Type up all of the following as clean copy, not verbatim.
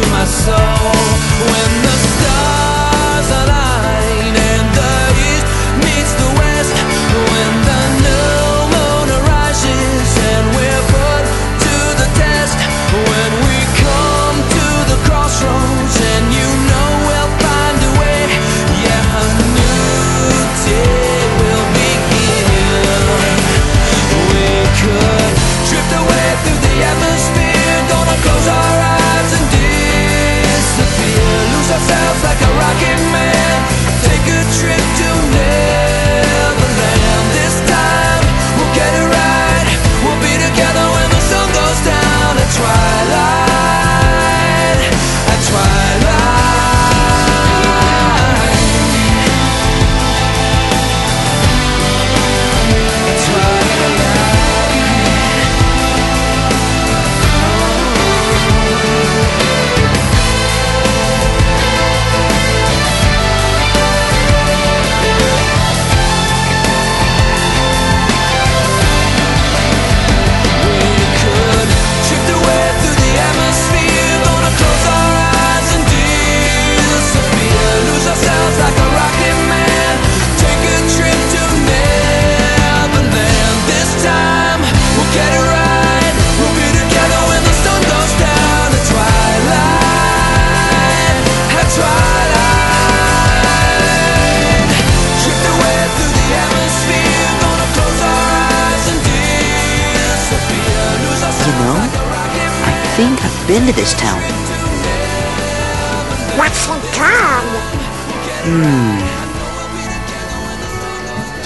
to my soul. When the stars align and the east meets the west, when the new moon arises and we're put to the test, when we come to the crossroads and you know we'll find a way. Yeah, a new day will begin. We could drift away through the atmosphere, gonna close our eyes, lose ourselves like a rocket man, take a trip to Neverland. This time we'll get it right, we'll be together when the sun goes down at twilight, at been to this town. What's in town?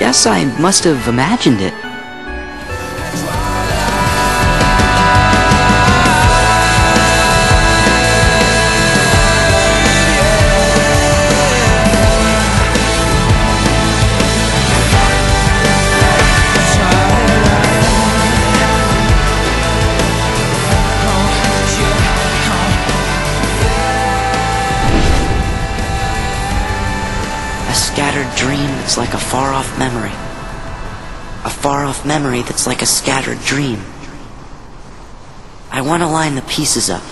Guess I must have imagined it. It's like a far-off memory. A far-off memory that's like a scattered dream. I want to line the pieces up.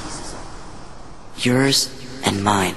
Yours and mine.